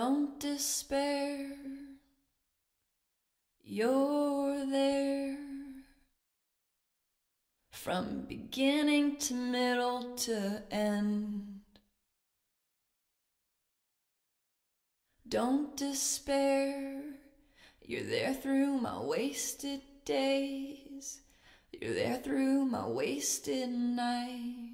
Don't despair, you're there. From beginning to middle to end. Don't despair, you're there through my wasted days. You're there through my wasted nights.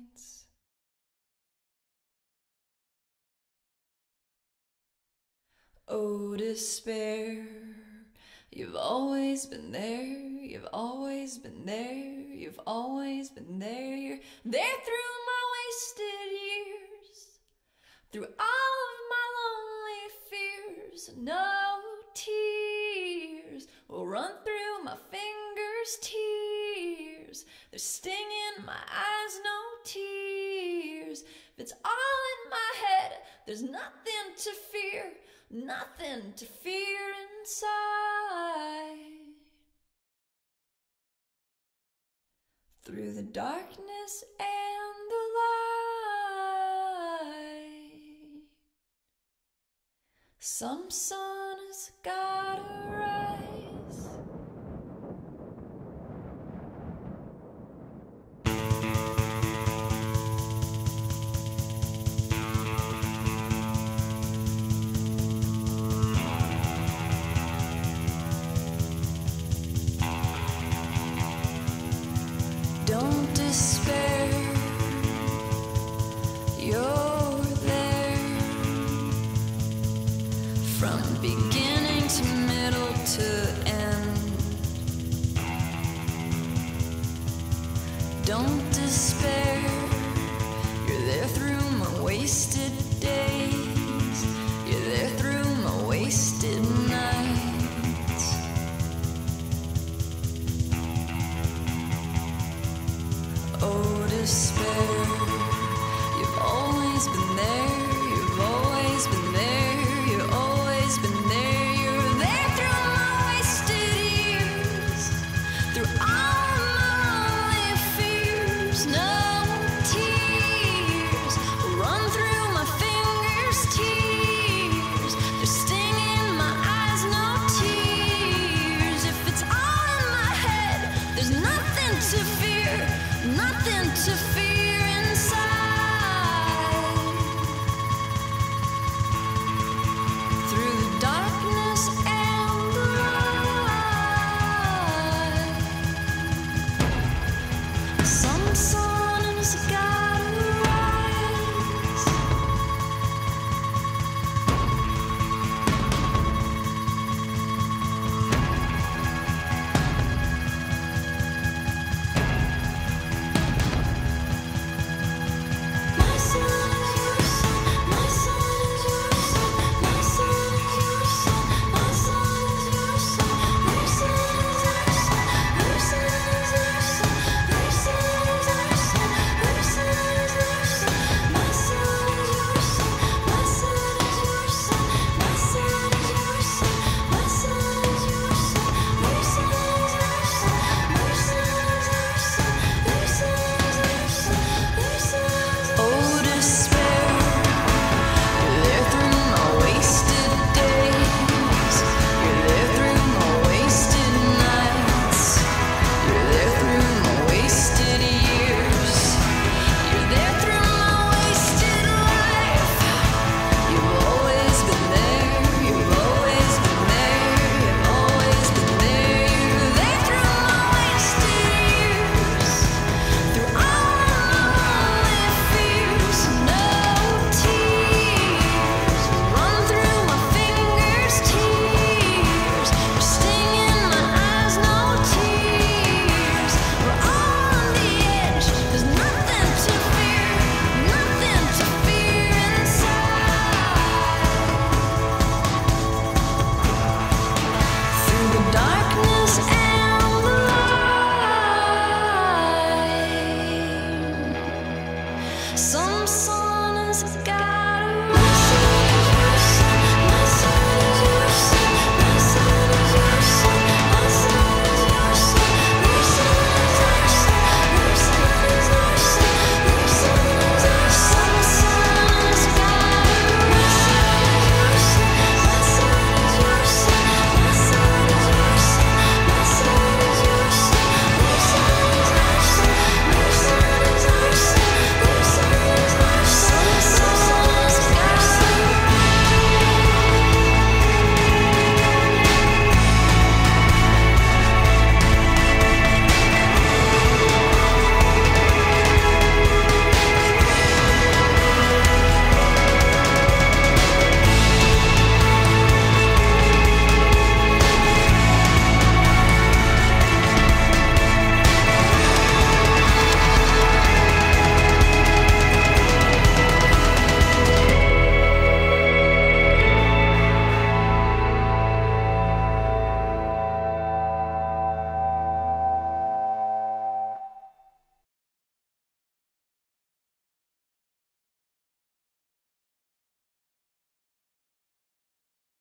Oh, despair, you've always been there. You've always been there. You've always been there. You're there through my wasted years, through all of my lonely fears. No tears will run through my fingers. Tears, they're stinging in my eyes. No tears. If it's all in my head, there's nothing to fear. Nothing to fear inside. Through the darkness and the light, some sun has gotta rise. Don't despair, you're there. From beginning to middle to end. Don't despair, you're there through my wasted days. You're there through my wasted nights. Oh, despair, you've always been there, you've always been there.